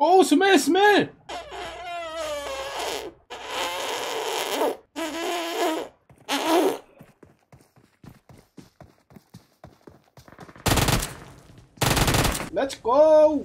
Oh, smell, smell! Let's go!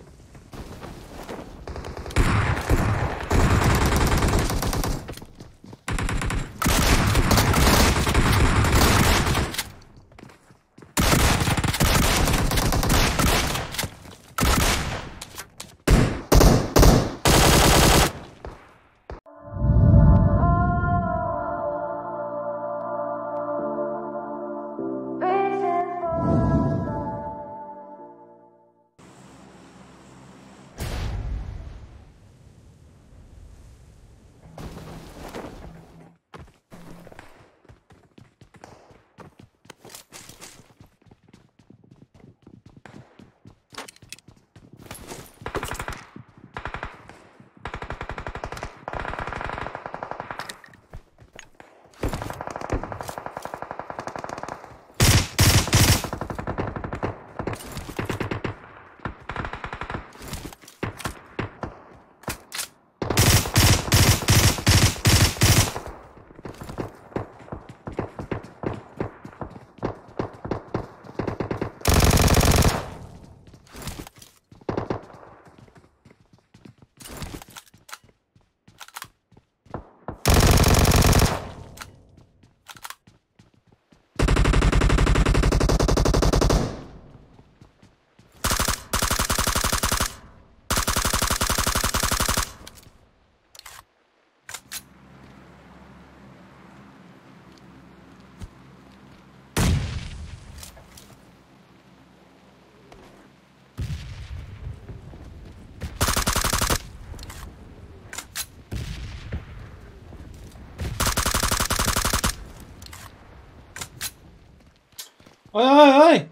¡Ay, ay, ay!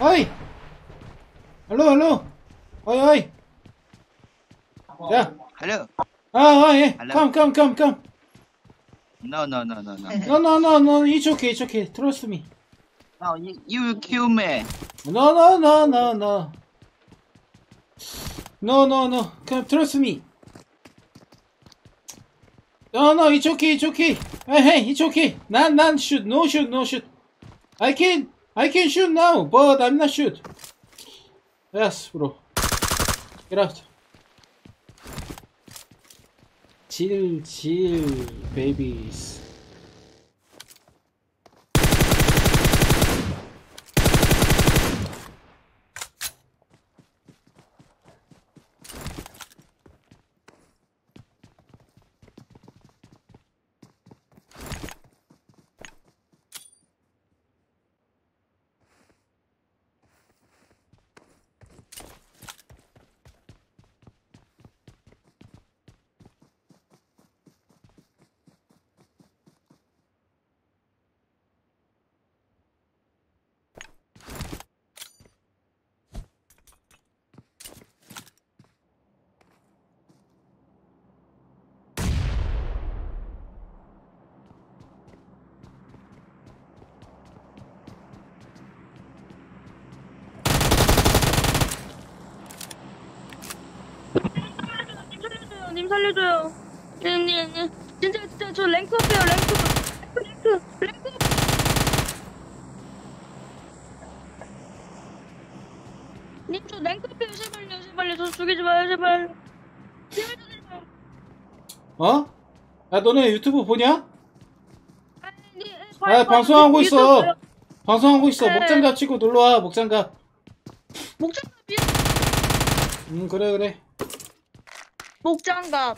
¡Ay! ¡Aló, aló! ¡Ay, ay! ¡Ya! ¡Aló! ¡Ah, ay, ay! ¡Come, come, come, come! No, no, no, no, no. No, no, no, no, it's okay, trust me. No, you will kill me. No, no, no, no, no. No, no, no, come, trust me. No, no, it's okay. Hey, hey, it's okay. None shoot, no shoot, no shoot. I can shoot now, but I'm not shoot. Yes, bro. Get out. Chill, chill, babies. 님 살려줘요. 님 진짜 저 랭크업이에요. 랭크업. 님 저 랭크업이에요. 제발요. 저 죽이지 마요. 제발 죽이지 마요. 어? 야 너네 유튜브 보냐? 아니, 방송하고 있어. 봐요. 방송하고 있어. 네. 목장갑 치고 놀러 와. 목장갑. 목장갑이야. 그래. 목장갑.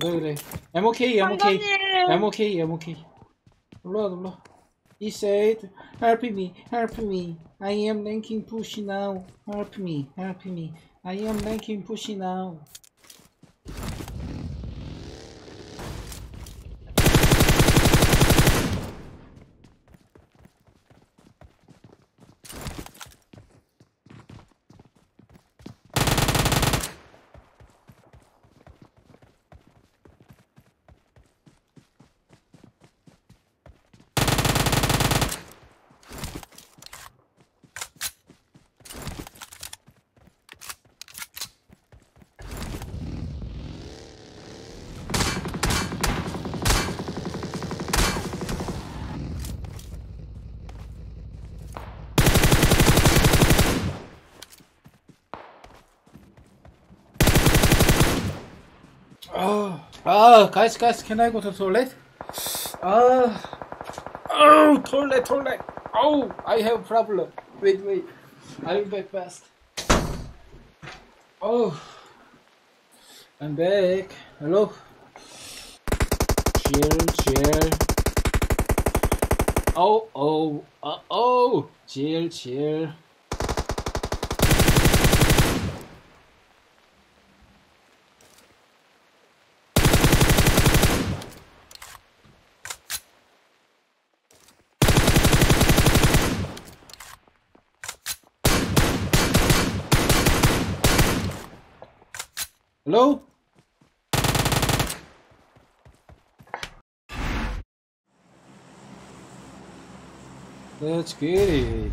그래. MOK. 놀러와. He said, help me. I am ranking push now. Help me. I am ranking push now. Guys, can I go to the toilet? Toilet. Oh, I have problem. Wait. I'll be back fast. Oh, I'm back. Hello. Chill. Oh. Chill. Hello? Let's get it.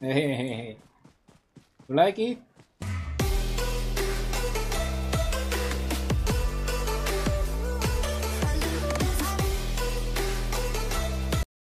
You like it?